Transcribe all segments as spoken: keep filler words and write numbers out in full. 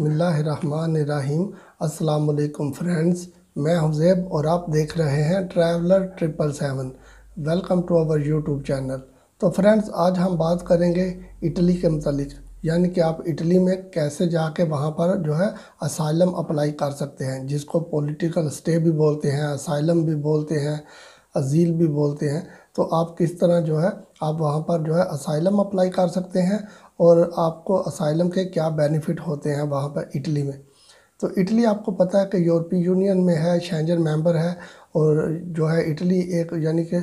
बिस्मिल्लाहिर्रहमानिर्रहीम। अस्सलाम वालेकुम फ्रेंड्स, मैं हुज़ैब और आप देख रहे हैं Traveller Triple Seven. Welcome to our YouTube channel. तो फ्रेंड्स, आज हम बात करेंगे इटली के मतलब, यानी कि आप इटली में कैसे जाके वहाँ पर जो है असाइलम अप्लाई कर सकते हैं, जिसको पॉलिटिकल स्टे भी बोलते हैं, असाइलम भी बोलते हैं, अजील भी बोलते हैं। तो आप किस तरह जो है आप वहाँ पर जो है असाइलम अप्लाई कर सकते हैं और आपको असाइलम के क्या बेनिफिट होते हैं वहाँ पर इटली में। तो इटली आपको पता है कि यूरोपीय यूनियन में है, शेंजन मेंबर है, और जो है इटली एक यानी कि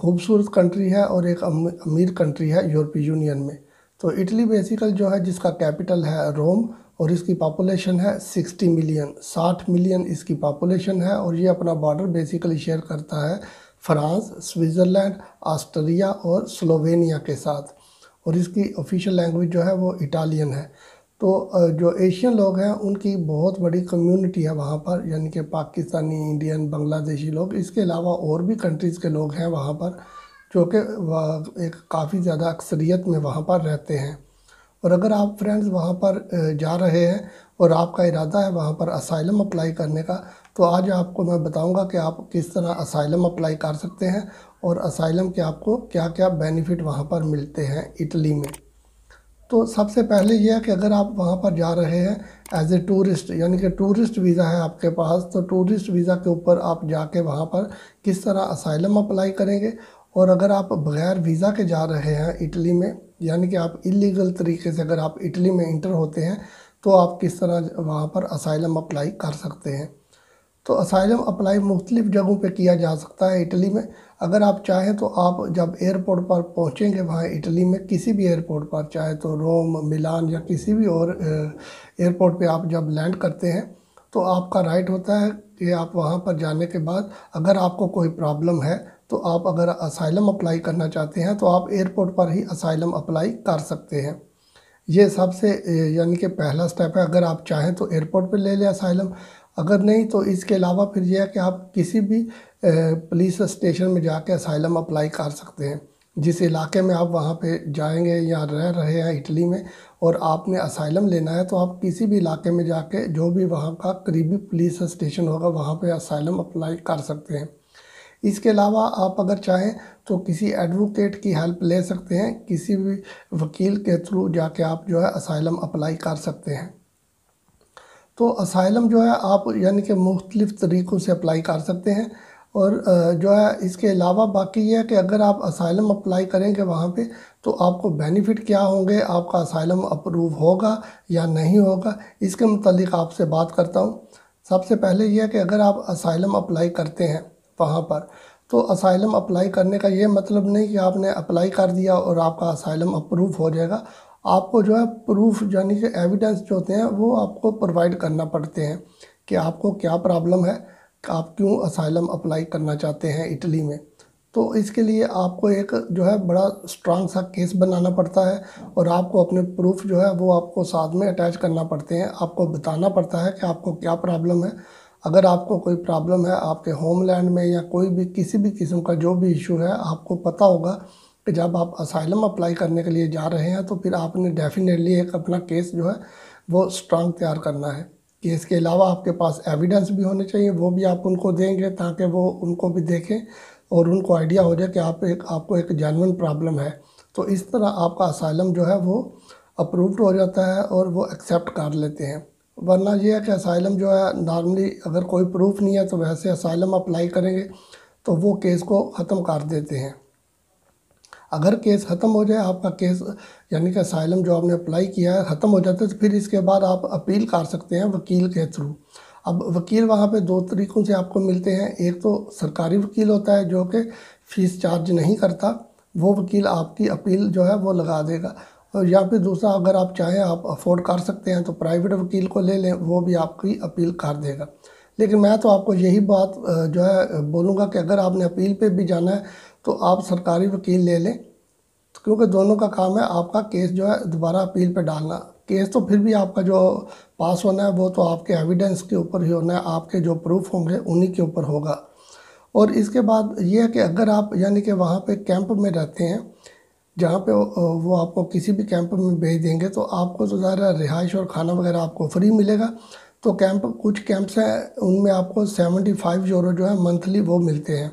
खूबसूरत कंट्री है और एक अमीर कंट्री है यूरोपीय यूनियन में। तो इटली बेसिकल जो है जिसका कैपिटल है रोम, और इसकी पॉपुलेशन है सिक्सटी मिलियन, साठ मिलियन इसकी पॉपुलेशन है। और ये अपना बॉर्डर बेसिकली शेयर करता है फ्रांस, स्विट्ज़रलैंड, ऑस्ट्रिया और स्लोवेनिया के साथ। और इसकी ऑफिशियल लैंग्वेज जो है वो इटालियन है। तो जो एशियन लोग हैं उनकी बहुत बड़ी कम्युनिटी है वहाँ पर, यानी कि पाकिस्तानी, इंडियन, बांग्लादेशी लोग, इसके अलावा और भी कंट्रीज़ के लोग हैं वहाँ पर, जो कि एक काफ़ी ज़्यादा अक्सरियत में वहाँ पर रहते हैं। और अगर आप फ्रेंड्स वहाँ पर जा रहे हैं और आपका इरादा है वहाँ पर असाइलम अप्लाई करने का, तो आज आपको मैं बताऊंगा कि आप किस तरह असाइलम अप्लाई कर सकते हैं और असाइलम के आपको क्या क्या बेनिफिट वहाँ पर मिलते हैं इटली में। तो सबसे पहले यह है कि अगर आप वहाँ पर जा रहे हैं एज ए टूरिस्ट, यानी कि टूरिस्ट वीज़ा है आपके पास, तो टूरिस्ट वीज़ा के ऊपर आप जाके वहाँ पर किस तरह असाइलम अप्लाई करेंगे। और अगर आप बग़ैर वीज़ा के जा रहे हैं इटली में, यानी कि आप इलीगल तरीके से अगर आप इटली में इंटर होते हैं, तो आप किस तरह वहाँ पर असाइलम अप्लाई कर सकते हैं। तो असाइलम अप्लाई मुख्तलिफ़ जगहों पे किया जा सकता है इटली में। अगर आप चाहें तो आप जब एयरपोर्ट पर पहुँचेंगे वहाँ इटली में, किसी भी एयरपोर्ट पर, चाहे तो रोम, मिलान या किसी भी और एयरपोर्ट पे आप जब लैंड करते हैं, तो आपका राइट होता है कि आप वहाँ पर जाने के बाद अगर आपको कोई प्रॉब्लम है, तो आप अगर असाइलम अप्लाई करना चाहते हैं तो आप एयरपोर्ट पर ही असाइलम अप्लाई कर सकते हैं। ये सबसे यानी कि पहला स्टेप है। अगर आप चाहें तो एयरपोर्ट पर ले लें असाइलम, अगर नहीं तो इसके अलावा फिर यह है कि आप किसी भी पुलिस स्टेशन में जाके असाइलम अप्लाई कर सकते हैं। जिस इलाके में आप वहाँ पे जाएंगे या रह रहे हैं इटली में और आपने असाइलम लेना है, तो आप किसी भी इलाके में जाके जो भी वहाँ का करीबी पुलिस स्टेशन होगा वहाँ पे असाइलम अप्लाई कर सकते हैं। इसके अलावा आप अगर चाहें तो किसी एडवोकेट की हेल्प ले सकते हैं, किसी भी वकील के थ्रू जाके आप जो है असाइलम अप्लाई कर सकते हैं। तो असाइलम जो है आप यानी कि मुख्तलिफ़ तरीक़ों से अप्लाई कर सकते हैं। और जो है इसके अलावा बाकी ये है कि अगर आप असाइलम अप्लाई करेंगे वहाँ पे, तो आपको बेनिफिट क्या होंगे, आपका असाइलम अप्रूव होगा या नहीं होगा, इसके मतलब आपसे बात करता हूँ। सबसे पहले यह है कि अगर आप असाइलम अप्लाई करते हैं वहाँ पर, तो असाइलम अप्लाई करने का ये मतलब नहीं कि आपने अप्लाई कर दिया और आपका असाइलम अप्रूव हो जाएगा। आपको जो है प्रूफ यानी कि एविडेंस जो होते हैं वो आपको प्रोवाइड करना पड़ते हैं कि आपको क्या प्रॉब्लम है, आप क्यों असाइलम अप्लाई करना चाहते हैं इटली में। तो इसके लिए आपको एक जो है बड़ा स्ट्रांग सा केस बनाना पड़ता है और आपको अपने प्रूफ जो है वो आपको साथ में अटैच करना पड़ते हैं। आपको बताना पड़ता है कि आपको क्या प्रॉब्लम है। अगर आपको कोई प्रॉब्लम है आपके होमलैंड में या कोई भी किसी भी किस्म का जो भी इशू है, आपको पता होगा कि जब आप असाइलम अप्लाई करने के लिए जा रहे हैं तो फिर आपने डेफिनेटली एक अपना केस जो है वो स्ट्रांग तैयार करना है। केस के अलावा आपके पास एविडेंस भी होने चाहिए, वो भी आप उनको देंगे ताकि वो उनको भी देखें और उनको आइडिया हो जाए कि आप एक आपको एक जेन्युइन प्रॉब्लम है। तो इस तरह आपका असाइलम जो है वो अप्रूव्ड हो जाता है और वो एक्सेप्ट कर लेते हैं। वरना यह है कि असाइलम जो है नॉर्मली अगर कोई प्रूफ नहीं है तो वैसे असाइलम अप्लाई करेंगे तो वो केस को ख़त्म कर देते हैं। अगर केस ख़त्म हो जाए, आपका केस यानी कि असाइलम जो आपने अप्लाई किया है ख़त्म हो जाता है, तो फिर इसके बाद आप अपील कर सकते हैं वकील के थ्रू। अब वकील वहाँ पे दो तरीक़ों से आपको मिलते हैं। एक तो सरकारी वकील होता है जो कि फ़ीस चार्ज नहीं करता, वो वकील आपकी अपील जो है वो लगा देगा। और या फिर दूसरा, अगर आप चाहें आप अफोर्ड कर सकते हैं तो प्राइवेट वकील को ले लें, वो भी आपकी अपील कर देगा। लेकिन मैं तो आपको यही बात जो है बोलूँगा कि अगर आपने अपील पे भी जाना है तो आप सरकारी वकील ले लें, क्योंकि दोनों का काम है आपका केस जो है दोबारा अपील पे डालना। केस तो फिर भी आपका जो पास होना है वो तो आपके एविडेंस के ऊपर ही होना है, आपके जो प्रूफ होंगे उन्हीं के ऊपर होगा। और इसके बाद ये है कि अगर आप यानी कि वहाँ पर कैंप में रहते हैं जहाँ पे वो आपको किसी भी कैंप में भेज देंगे तो आपको तो ज़्यादा रिहाइश और खाना वगैरह आपको फ्री मिलेगा। तो कैंप कुछ कैंप्स हैं उनमें आपको सेवेंटी फाइव यूरो जो है मंथली वो मिलते हैं,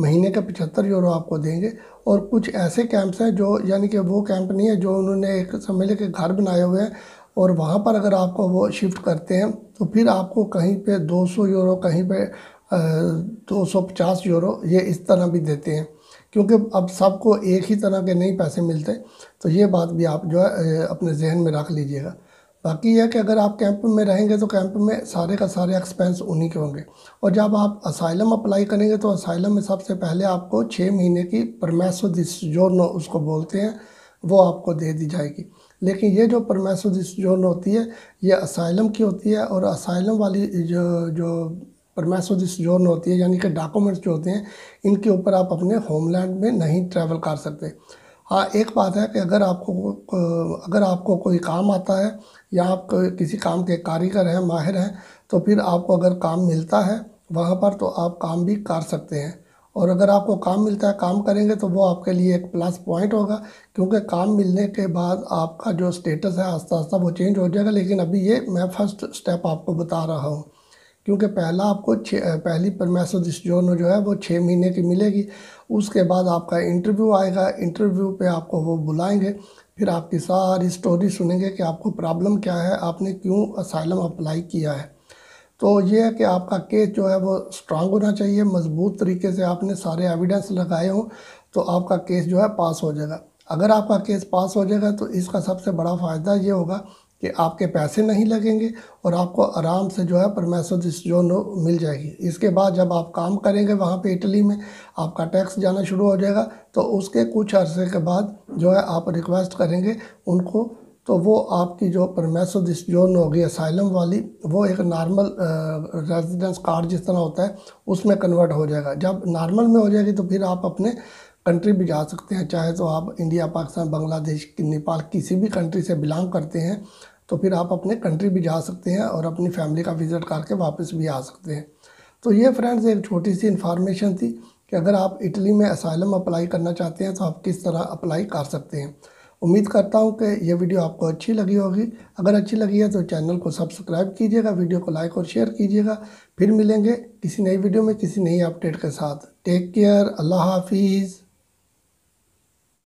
महीने का पचहत्तर यूरो आपको देंगे। और कुछ ऐसे कैंप्स हैं जो यानी कि वो कैंप नहीं है जो उन्होंने एक समझ लें कि घर बनाए हुए हैं और वहाँ पर अगर आपको वो शिफ्ट करते हैं तो फिर आपको कहीं पे दो सौ यूरो कहीं पे दो सौ पचास यूरो ये इस तरह भी देते हैं, क्योंकि अब सबको एक ही तरह के नहीं पैसे मिलते। तो ये बात भी आप जो है अपने जहन में रख लीजिएगा। बाकी यह कि अगर आप कैंप में रहेंगे तो कैंप में सारे का सारे एक्सपेंस उन्हीं के होंगे। और जब आप असाइलम अप्लाई करेंगे तो असाइलम में सबसे पहले आपको छः महीने की परमेसो दिस जोर्नो उसको बोलते हैं वो आपको दे दी जाएगी। लेकिन ये जो परमेसो दिस जोर्नो होती है ये असाइलम की होती है, और असाइलम वाली जो जो परमेसो दिस जोर्नो होती है यानी कि डॉक्यूमेंट्स जो होते हैं इनके ऊपर आप अपने होमलैंड में नहीं ट्रैवल कर सकते। हाँ, एक बात है कि अगर आपको अगर आपको कोई काम आता है या आप किसी काम के कारीगर हैं, माहिर हैं, तो फिर आपको अगर काम मिलता है वहाँ पर तो आप काम भी कर सकते हैं। और अगर आपको काम मिलता है, काम करेंगे तो वो आपके लिए एक प्लस पॉइंट होगा, क्योंकि काम मिलने के बाद आपका जो स्टेटस है आस्ता आस्ता वो चेंज हो जाएगा। लेकिन अभी ये मैं फर्स्ट स्टेप आपको बता रहा हूँ, क्योंकि पहला आपको छः पहली परमेसो दिस जोर्नो जो है वो छः महीने की मिलेगी। उसके बाद आपका इंटरव्यू आएगा, इंटरव्यू पे आपको वो बुलाएंगे, फिर आपकी सारी स्टोरी सुनेंगे कि आपको प्रॉब्लम क्या है, आपने क्यों असाइलम अप्लाई किया है। तो ये है कि आपका केस जो है वो स्ट्रांग होना चाहिए, मजबूत तरीके से आपने सारे एविडेंस लगाए हों तो आपका केस जो है पास हो जाएगा। अगर आपका केस पास हो जाएगा तो इसका सबसे बड़ा फ़ायदा ये होगा कि आपके पैसे नहीं लगेंगे और आपको आराम से जो है परमेसो दिस जोर्नो मिल जाएगी। इसके बाद जब आप काम करेंगे वहाँ पे इटली में आपका टैक्स जाना शुरू हो जाएगा। तो उसके कुछ अरसे के बाद जो है आप रिक्वेस्ट करेंगे उनको, तो वो आपकी जो परमेसो दिस जोर्नो होगी असाइलम वाली वो एक नॉर्मल रेजिडेंस कार्ड जिस तरह होता है उसमें कन्वर्ट हो जाएगा। जब नॉर्मल में हो जाएगी तो फिर आप अपने कंट्री भी जा सकते हैं, चाहे तो आप इंडिया, पाकिस्तान, बांग्लादेश, नेपाल किसी भी कंट्री से बिलोंग करते हैं तो फिर आप अपने कंट्री भी जा सकते हैं और अपनी फैमिली का विज़िट करके वापस भी आ सकते हैं। तो ये फ्रेंड्स एक छोटी सी इन्फॉर्मेशन थी कि अगर आप इटली में असाइलम अप्लाई करना चाहते हैं तो आप किस तरह अप्लाई कर सकते हैं। उम्मीद करता हूं कि ये वीडियो आपको अच्छी लगी होगी। अगर अच्छी लगी है तो चैनल को सब्सक्राइब कीजिएगा, वीडियो को लाइक और शेयर कीजिएगा। फिर मिलेंगे किसी नई वीडियो में किसी नई अपडेट के साथ। टेक केयर, अल्लाह हाफिज़।